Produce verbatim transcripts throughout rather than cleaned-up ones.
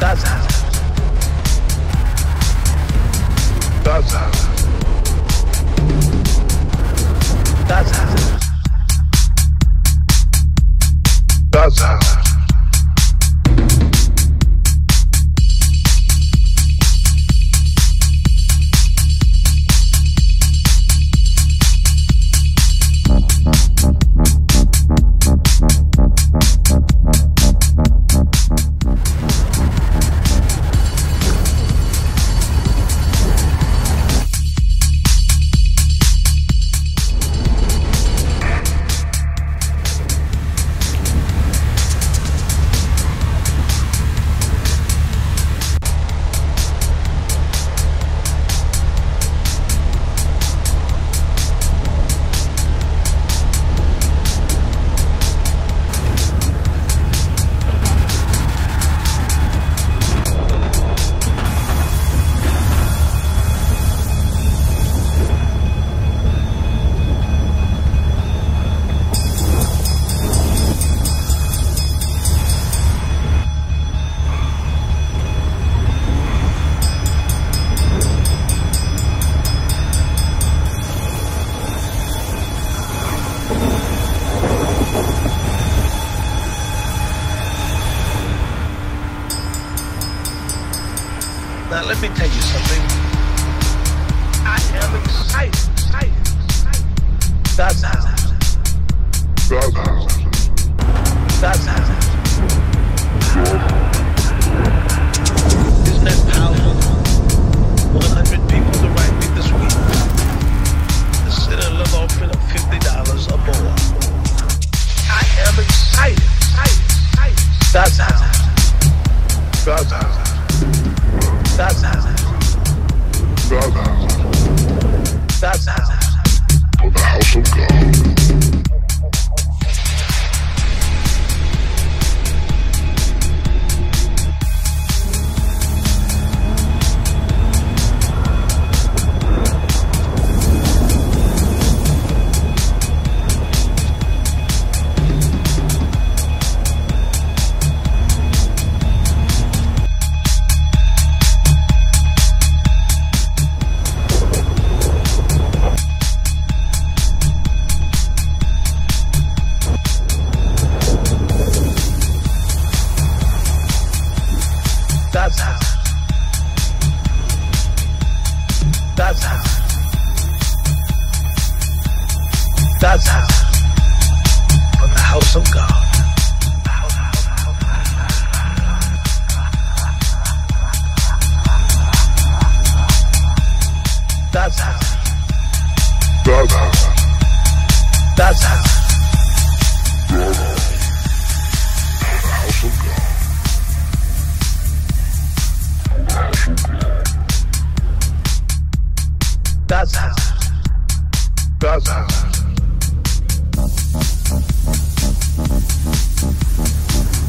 Taza. Taza. Taza. Taza. Now let me tell you something. I am excited. excited, excited. That's how. That's how. That's how. Isn't that powerful? one hundred people to write me this week. The sinner love offering of fifty dollars or more. I am excited. excited, excited. That's how. That's how. That's how. That's how.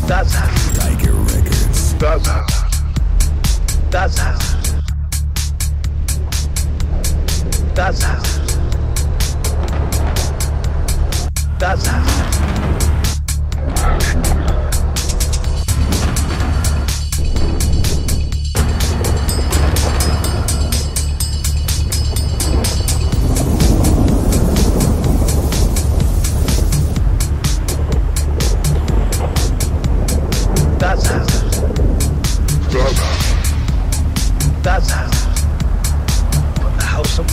That's how. For the house of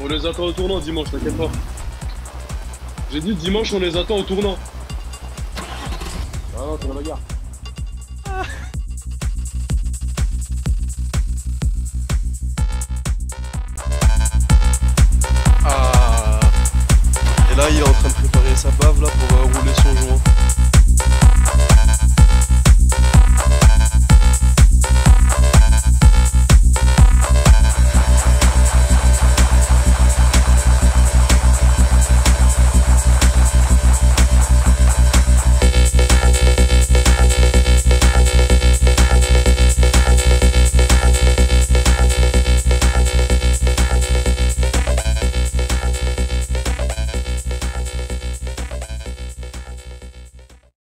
On les attend au tournant dimanche, t'inquiète pas. J'ai dit dimanche, on les attend au tournant. Ah non, c'est la bagarre. Ah. Ah. Et là, il est en train de préparer sa bave là pour...